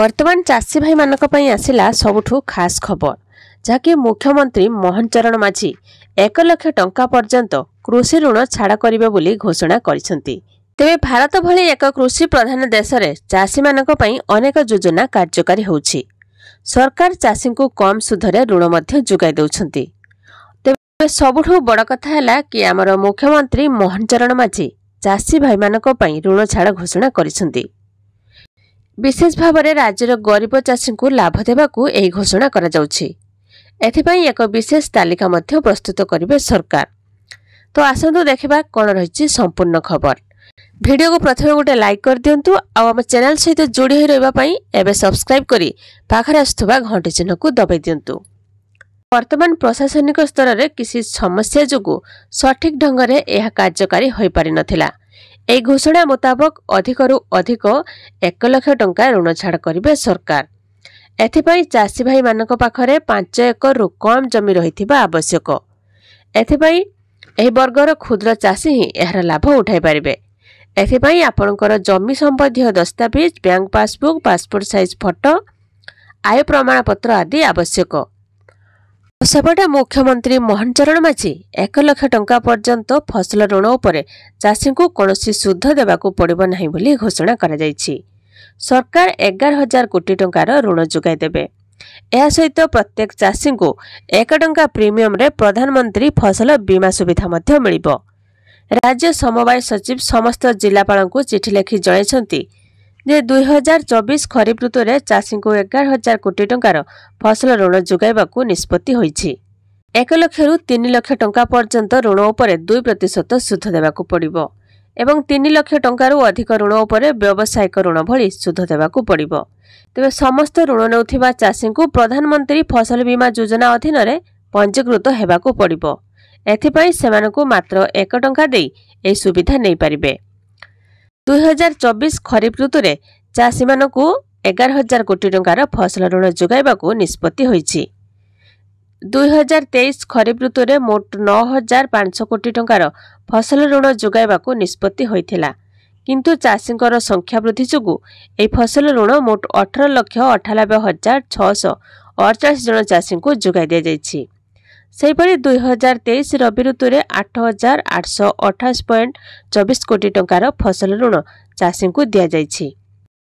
বর্তমান চাষী ভাই মানকপাই আসিলা সবুঠু খাস খবর, যাকে মুখ্যমন্ত্রী মোহন চରଣ माझी 1 লক্ষ টঙ্কা পর্যন্ত কৃষি ঋণ ছাড় করিবে বলি ঘোষণা করেছেন। তেবে ভারত ভলি এক কৃষি প্রধান দেশে চাষী মানক পাই অনেক যোজনা কার্যকারী হচ্ছে। সরকার চাষীকে কম সুধরে ঋণ মধ্যে যোগাই দেউছেন। তেবে সবুঠু বড় কথা হলা কি আমার মুখ্যমন্ত্রী মোহন চରଣ माझी চাষী ভাই মানক পাই ঋণ ছাড় ঘোষণা করেছেন। বিশেষ ভাবে রাজ্যের গরিব চাষীকে লাভ দেওয়া এই ঘোষণা করা যাচ্ছে। এথিপাই এক বিশেষ তালিকা মধ্যে প্রস্তুত করবে সরকার। তো আসন্তু দেখিবা কোন রয়েছে সম্পূর্ণ খবর। ভিডিওকে প্রথমে গোটে লাইক করে দিয়ন্তু, আও আমার চ্যানেল সহিত জুড়ি হয়ে রইবা পাই এবে সাবস্ক্রাইব করে পাখারে আসুবা ঘণ্টি চিহ্নকু দবাই দিয়ন্তু। বর্তমান প্রশাসনিক স্তরের কিছু সমস্যা যোগু সঠিক ঢঙ্গরে এহা কার্যকারী হয়ে পারি নথিলা। এই ঘোষণা মোতাবক অধিকরু অধিক 1 লক্ষ টঙ্কা ঋণ ছাড় করবে সরকার। এথিপাই চাষী ভাই মানক পাখরে 5 একরু কম জমি রহিথিবা আবশ্যক। এথিপাই এই বর্গর ক্ষুদ্র চাষী হি এর লাভ উঠাই পারিবে। এথিপাই আপনকৰ জমি সম্বন্ধীয় দস্তাবিজ, bank passbook, passport size photo, আয় প্রমাণপত্র আদি আবশ্যক। সেপটে মুখ্যমন্ত্রী মোহন চରଣ माझी 1 লক্ষ টঙ্কা পর্যন্ত ফসল ঋণ উপরে চাষীকে কোনসি সুদ দেবাক পড়িব নাহি বলি ঘোষণা করা যাইছি। সরকার 11,000 কোটি টঙ্কার ঋণ যোগাই দেবে। এর সহিত প্রত্যেক চাষীকে 1 টঙ্কা প্রিমিয়মরে প্রধানমন্ত্রী ফসল বীমা সুবিধা মধ্য মিলিব। রাজ্য সমবায় সচিব সমস্ত জেলাপালঙ্কু চিঠি লেখি জনাইছন্তি যে 2024 খরিফ ঋতুরে চাষীকে 11,000 কোটি টঙ্কার ফসল ঋণ যোগাইবাকু নিষ্পত্তি হয়েছে। 1 লক্ষରୁ 3 লক্ষ টঙ্কা পর্যন্ত ঋণ উপরে 2% সুদ দেবাকু পড়িব এবং 3 লক্ষ টঙ্কারু অধিক ঋণ উপরে ব্যবসায়িক ঋণ ভলি সুদ দেবাকু পড়িব। তবে সমস্ত ঋণ নেউথিবা চাষীଙ୍କୁ প্রধানমন্ত্রী ফসল বীমা যোজনা অধীনরে পঞ্জীকৃত হেবাকু পড়িব। এথিপাই সেমানকু মাত্র 1 টঙ্কা দেই এই সুবিধা নেই পারিবে। 2024 খরিফ ঋতুরে চাষীମାନଙ୍କୁ 11,000 কোটি টଙ୍କାର ফসল ঋণ যোগাইবাকু নিষ্পত্তি ହୋଇଛି। 2023 খরিফ ঋতুরে মোট 9,500 কোটি টଙ୍କାର ফসল ঋণ যোগাইবাকু নিষ্পত্তি ହୋଇଥିଲା, କିନ୍ତୁ ଚାଷୀଙ୍କର ସଂଖ୍ୟା ବୃଦ୍ଧି ଯୋଗୁଁ ଏହି ଫସଲ ଋଣ ମୋଟ 18,98,648 ଜଣ ଚାଷୀଙ୍କୁ ଯୋଗାଇ ଦିଆଯାଇଛି। ସେହିପରି 2023 ରବି ଋତୁରେ 8,828.24 କୋଟି ଟଙ୍କାର ଫସଲ ଋଣ ଚାଷୀଙ୍କୁ ଦିଆଯାଇଛି।